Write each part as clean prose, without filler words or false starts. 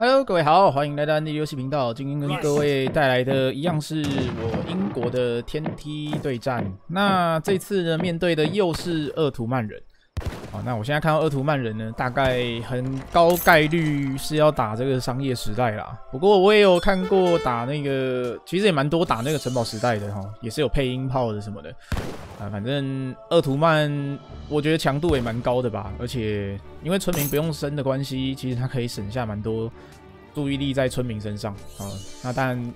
Hello， 各位好，欢迎来到安迪游戏频道。今天跟各位带来的一样是我英国的天梯对战。那这次呢，面对的又是鄂图曼人。好，那我现在看到鄂图曼人呢，大概很高概率是要打这个商业时代啦。不过我也有看过打那个，其实也蛮多打那个城堡时代的哈，也是有配音炮的什么的。啊，反正鄂图曼我觉得强度也蛮高的吧，而且因为村民不用生的关系，其实它可以省下蛮多注意力在村民身上啊。那当然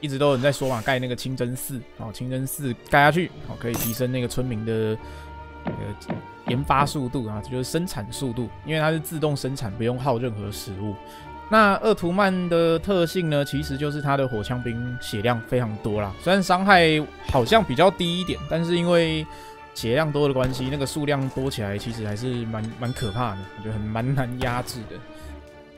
一直都有人在说嘛，盖那个清真寺啊，清真寺盖下去，好可以提升那个村民的研发速度啊，这就是生产速度，因为它是自动生产，不用耗任何食物。那鄂图曼的特性呢，其实就是它的火枪兵血量非常多啦，虽然伤害好像比较低一点，但是因为血量多的关系，那个数量多起来，其实还是蛮可怕的，我觉得蛮难压制的。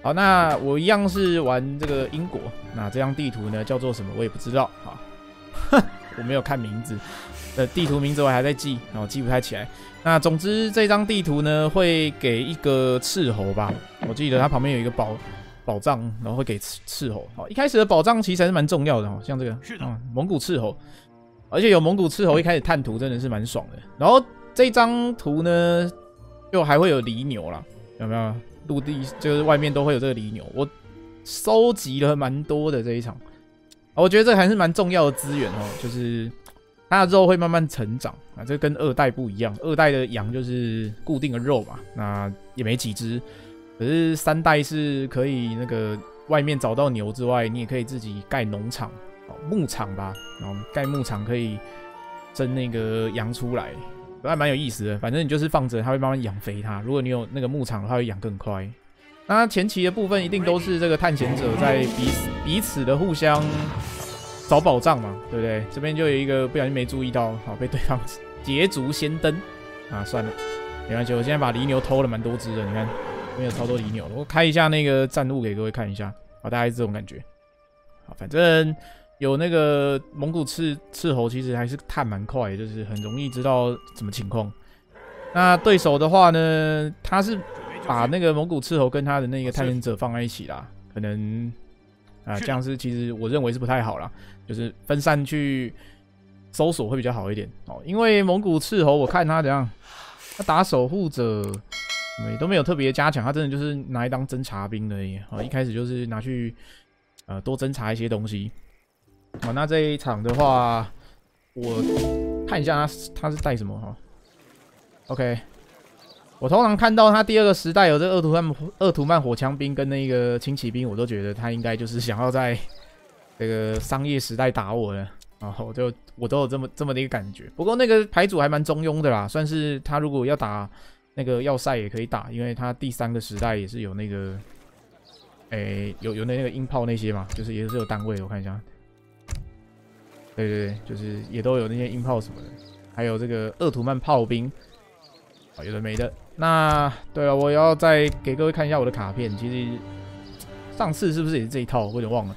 好，那我一样是玩这个英国，那这张地图呢叫做什么我也不知道啊，我没有看名字，地图名字我还在记，然后记不太起来。那总之这张地图呢会给一个斥候吧，我记得它旁边有一个宝藏，然后会给斥候。好，一开始的宝藏其实还是蛮重要的哦，像这个，蒙古斥候，而且有蒙古斥候，一开始探图真的是蛮爽的。然后这张图呢，就还会有犁牛啦，有没有？陆地就是外面都会有这个犁牛，我收集了蛮多的这一场，我觉得这还是蛮重要的资源哦，就是它的肉会慢慢成长啊，这跟二代不一样，二代的羊就是固定的肉嘛，那也没几只。可是三代是可以那个外面找到牛之外，你也可以自己盖农场、牧场吧，然后盖牧场可以生那个羊出来，还蛮有意思的。反正你就是放着，它会慢慢养肥它。如果你有那个牧场的话，会养更快。那前期的部分一定都是这个探险者在彼此的互相找宝藏嘛，对不对？这边就有一个不小心没注意到，好被对方捷足先登啊，算了，没关系，我现在把犁牛偷了蛮多只的，你看。没有超多犁牛，我开一下那个战物给各位看一下，好，大概是这种感觉。好，反正有那个蒙古斥候，其实还是探蛮快的，就是很容易知道什么情况。那对手的话呢，他是把那个蒙古斥候跟他的那个探险者放在一起啦，可能啊这样是其实我认为是不太好啦，就是分散去搜索会比较好一点哦，因为蒙古斥候我看他怎样，他打守护者。也都没有特别加强，他真的就是拿来当侦察兵而已。好，一开始就是拿去多侦察一些东西。好，那这一场的话，我看一下他是带什么哈。OK， 我通常看到他第二个时代有这个鄂图曼火枪兵跟那个轻骑兵，我都觉得他应该就是想要在这个商业时代打我了。然后我都有这么的一个感觉。不过那个牌组还蛮中庸的啦，算是他如果要打。那个要塞也可以打，因为它第三个时代也是有那个，有那个音炮那些嘛，就是也是有单位，我看一下。对对对，就是也都有那些音炮什么的，还有这个鄂图曼炮兵，啊，有的没的。那对了，我要再给各位看一下我的卡片，其实上次是不是也是这一套，我有点忘了。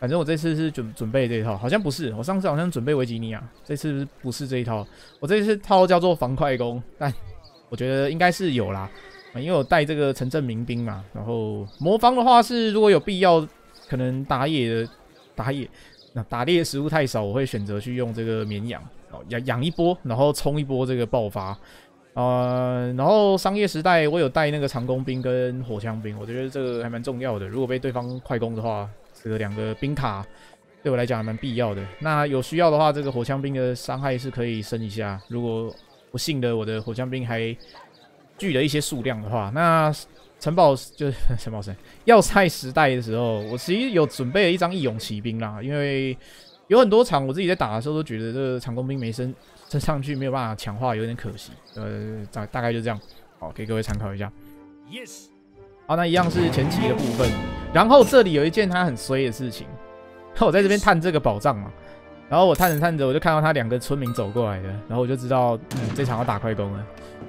反正我这次是准备这一套，好像不是，我上次好像准备维吉尼亚，这次不是这一套，我这次套叫做防快攻，但。我觉得应该是有啦，因为我带这个城镇民兵嘛，然后魔方的话是如果有必要，可能打猎食物太少，我会选择去用这个绵羊，养一波，然后冲一波这个爆发，然后商业时代我有带那个长弓兵跟火枪兵，我觉得这个还蛮重要的，如果被对方快攻的话，这个两个兵卡对我来讲还蛮必要的。那有需要的话，这个火枪兵的伤害是可以升一下，如果不幸的，我的火枪兵还聚了一些数量的话，那城堡要塞时代的时候，我其实有准备了一张义勇骑兵啦，因为有很多场我自己在打的时候都觉得这个长弓兵没升上去，没有办法强化，有点可惜。大概就这样，好，给各位参考一下。Yes， 好，那一样是前期的部分。然后这里有一件它很衰的事情，我在这边探这个宝藏嘛。然后我探着探着，我就看到他两个村民走过来的，然后我就知道，这场要打快攻了。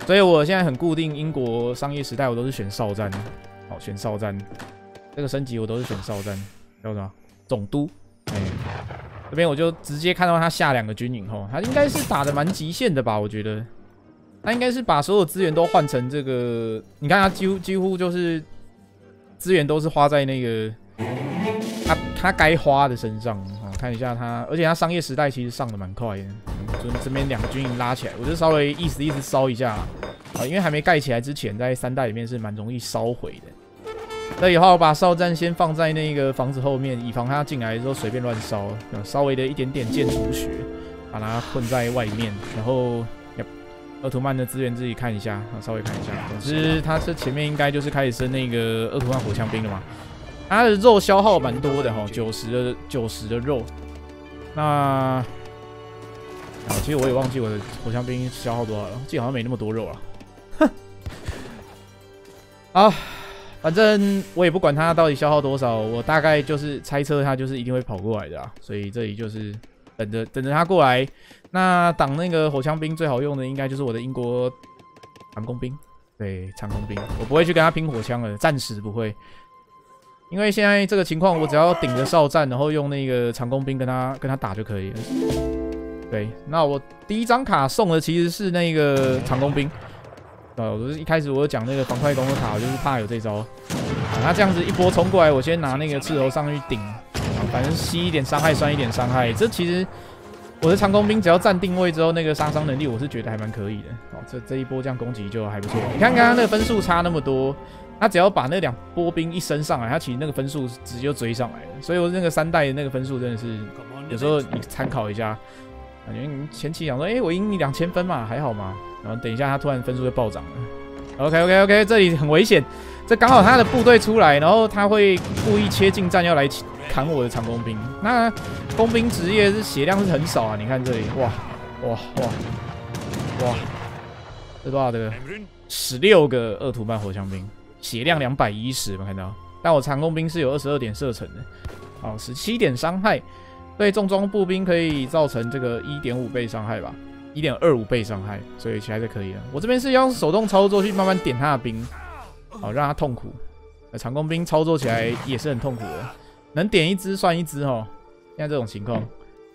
所以我现在很固定，英国商业时代我都是选少战，好选少战，这个升级我都是选少战，叫什么？总督。这边我就直接看到他下两个军营后，他应该是打的蛮极限的吧？我觉得，他应该是把所有资源都换成这个，你看他几乎就是资源都是花在那个他该花的身上啊。看一下他，而且他商业时代其实上的蛮快的，就这边两个军营拉起来，我就稍微意思烧一下啊，因为还没盖起来之前，在三代里面是蛮容易烧毁的。 那以后把哨站先放在那个房子后面，以防他进来的时候随便乱烧。稍微的一点点建筑学，把它困在外面。然后，鄂图曼的资源自己看一下，稍微看一下。总之，他这前面应该就是开始升那个鄂图曼火枪兵了嘛。他的肉消耗蛮多的哈，90的肉。那，其实我也忘记我的火枪兵消耗多少了，记得好像没那么多肉了。哼，啊。 反正我也不管他到底消耗多少，我大概就是猜测他就是一定会跑过来的啊，所以这里就是等着他过来。那挡那个火枪兵最好用的应该就是我的英国长弓兵，对，长弓兵，我不会去跟他拼火枪了，暂时不会，因为现在这个情况，我只要顶着哨站，然后用那个长弓兵跟他打就可以了。对，那我第一张卡送的其实是那个长弓兵。 我就是一开始我讲那个防快攻的塔，我就是怕有这招。他这样子一波冲过来，我先拿那个刺头上去顶，反正吸一点伤害，算一点伤害。这其实我的长弓兵只要站定位之后，那个杀伤能力我是觉得还蛮可以的。哦，这一波这样攻击就还不错。你看刚刚那个分数差那么多，他只要把那两波兵一升上来，他其实那个分数直接就追上来了。所以我那个三代的那个分数真的是，有时候你参考一下，感觉你前期想说，哎，我赢你2000分嘛，还好嘛。 然后等一下，他突然分数就暴涨了。OK， 这里很危险，这刚好他的部队出来，然后他会故意切近战要来砍我的长弓兵。那弓兵职业是血量是很少啊，你看这里，哇，这多少这个？16个鄂图曼火枪兵，血量210，有没有看到？但我长弓兵是有22点射程的，好，17点伤害，对重装步兵可以造成这个1.5倍伤害吧。 1.25倍伤害，所以其实还是可以的。我这边是要用手动操作去慢慢点他的兵，好让他痛苦。长弓兵操作起来也是很痛苦的，能点一只算一只哦。现在这种情况，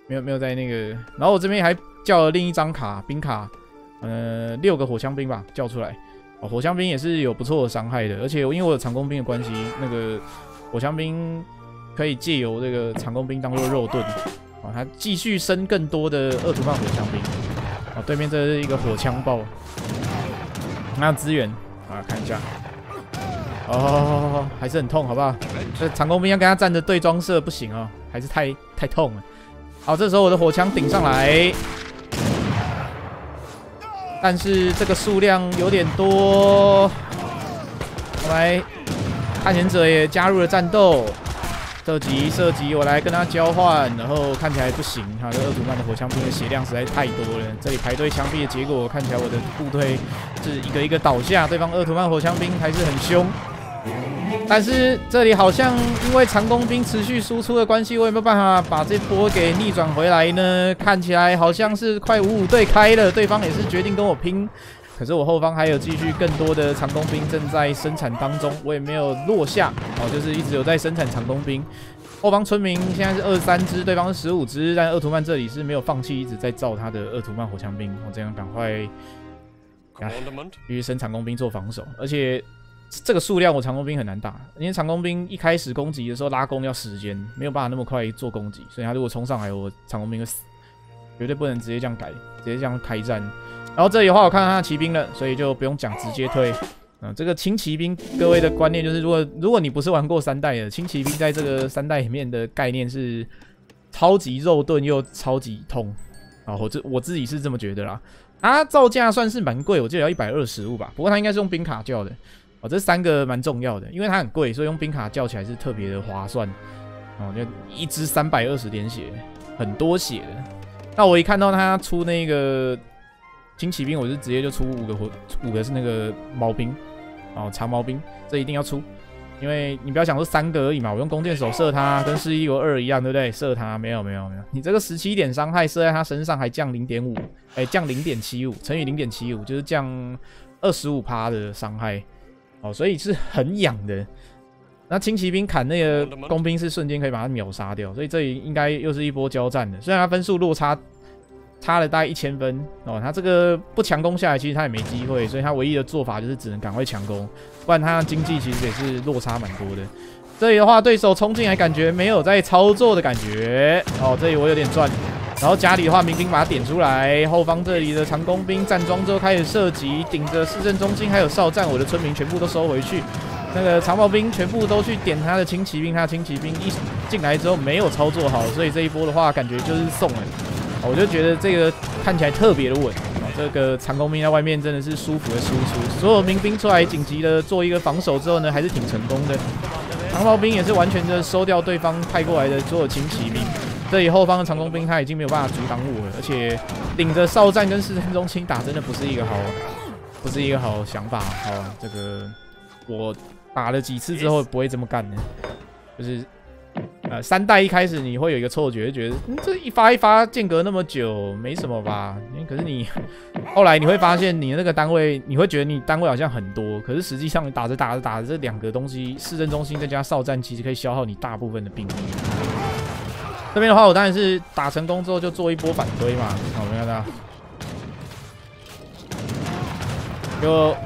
没有在那个。然后我这边还叫了另一张卡兵卡，6个火枪兵吧叫出来。哦，火枪兵也是有不错的伤害的，而且因为我有长弓兵的关系，那个火枪兵可以借由这个长弓兵当做肉盾，哦，他继续升更多的鄂图曼火枪兵。 哦，对面这是一个火枪爆，那资源啊，看一下，哦，还是很痛，好不好？这长弓兵要跟他站着对装射不行哦，还是太痛了。好，这时候我的火枪顶上来，但是这个数量有点多。我来，探险者也加入了战斗，射击，我来跟他交换，然后看起来不行，他的鄂图曼的火枪兵的血量实在太多了。这里排队枪毙的结果，看起来我的部队是一个一个倒下，对方鄂图曼火枪兵还是很凶。但是这里好像因为长弓兵持续输出的关系，我有没有办法把这波给逆转回来呢？看起来好像是快55对开了，对方也是决定跟我拼。 可是我后方还有继续更多的长弓兵正在生产当中，我也没有落下哦，就是一直有在生产长弓兵。后方村民现在是23只，对方是15只，但鄂图曼这里是没有放弃，一直在造他的鄂图曼火枪兵。我这样赶快，继续生长弓兵做防守，而且这个数量我长弓兵很难打，因为长弓兵一开始攻击的时候拉弓要时间，没有办法那么快做攻击，所以他如果冲上来，我长弓兵会死，绝对不能直接这样改，直接这样开战。 然后这里的话，我看到他的骑兵了，所以就不用讲，直接推。这个轻骑兵，各位的观念就是，如果你不是玩过三代的，轻骑兵在这个三代里面的概念是超级肉盾又超级痛啊，我自己是这么觉得啦。它造价算是蛮贵，我记得要125吧，不过它应该是用兵卡叫的。哦，这3个蛮重要的，因为它很贵，所以用兵卡叫起来是特别的划算。哦，就一只320点血，很多血的。那我一看到他出那个。 轻骑兵我是直接就出5个是那个毛兵，哦长毛兵，这一定要出，因为你不要想说3个而已嘛，我用弓箭手射他，跟4112一样，对不对？射他没有，你这个17点伤害射在他身上还降0.5，哎降0.75乘以0.75就是降25%的伤害，哦所以是很痒的。那轻骑兵砍那个弓兵是瞬间可以把他秒杀掉，所以这里应该又是一波交战的，虽然他分数落差。差了大概1000分哦。他这个不强攻下来，其实他也没机会，所以他唯一的做法就是只能赶快强攻，不然他经济其实也是落差蛮多的。这里的话，对手冲进来感觉没有在操作的感觉哦。这里我有点赚。 然后家里的话，民兵把他点出来，后方这里的长弓兵站桩之后开始射击，顶着市政中心还有哨站，我的村民全部都收回去。那个长炮兵全部都去点他的轻骑兵，他的轻骑兵一进来之后没有操作好，所以这一波的话感觉就是送了。我就觉得这个看起来特别的稳，这个长弓兵在外面真的是舒服的输出。所有民兵出来紧急的做一个防守之后呢，还是挺成功的。长炮兵也是完全的收掉对方派过来的所有轻骑兵。 这里后方的长弓兵他已经没有办法阻挡我了，而且领着哨站跟市政中心打，真的不是一个好想法。哦，这个我打了几次之后不会这么干的，就是三代一开始你会有一个错觉，就觉得、这一发一发间隔那么久没什么吧，可是你后来你会发现你那个单位，你会觉得你单位好像很多，可是实际上你打着这两个东西，市政中心再加哨站，其实可以消耗你大部分的兵力。 这边的话，我当然是打成功之后就做一波反推嘛。好，没看到。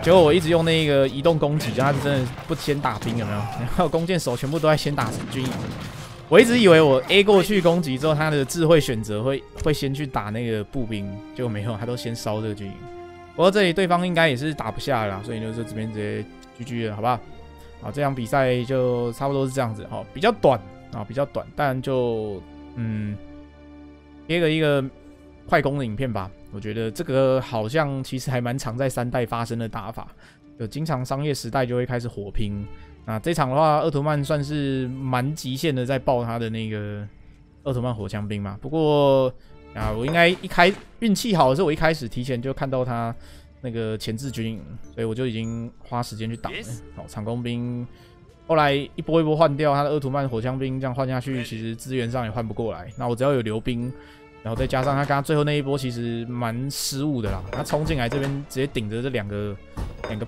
结果我一直用那个移动攻击，他是真的不先打兵有没有？然后弓箭手全部都在先打军营。我一直以为我 A 过去攻击之后，他的智慧选择会先去打那个步兵，结果没有，他都先烧这个军营。不过这里对方应该也是打不下了啦，所以就是这边直接 GG 了，好不好？好，这场比赛就差不多是这样子哦，比较短啊，比较短，但就。 贴个一个快攻的影片吧。我觉得这个好像其实还蛮常在三代发生的打法，就经常商业时代就会开始火拼。那这场的话，鄂图曼算是蛮极限的在爆他的那个鄂图曼火枪兵嘛。不过啊，我应该运气好的是我一开始提前就看到他那个前置军营，所以我就已经花时间去打了。好，长弓兵。 后来一波一波换掉他的鄂图曼火枪兵，这样换下去，其实资源上也换不过来。那我只要有留兵，然后再加上他刚刚最后那一波，其实蛮失误的啦。他冲进来这边直接顶着这两个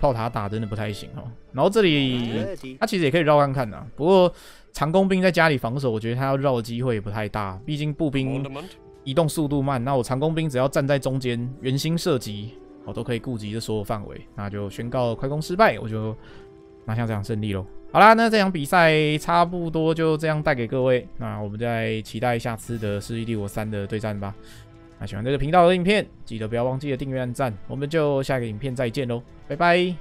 炮塔打，真的不太行哦。然后这里他其实也可以绕看看啦，不过长弓兵在家里防守，我觉得他要绕的机会也不太大，毕竟步兵移动速度慢。那我长弓兵只要站在中间，圆心射击，我都可以顾及这所有范围。那就宣告快攻失败，我就拿下这场胜利咯。 好啦，那这场比赛差不多就这样带给各位。那我们再期待下次的《世纪帝国3》的对战吧。那喜欢这个频道的影片，记得不要忘记了订阅、按赞。我们就下一个影片再见喽，拜拜。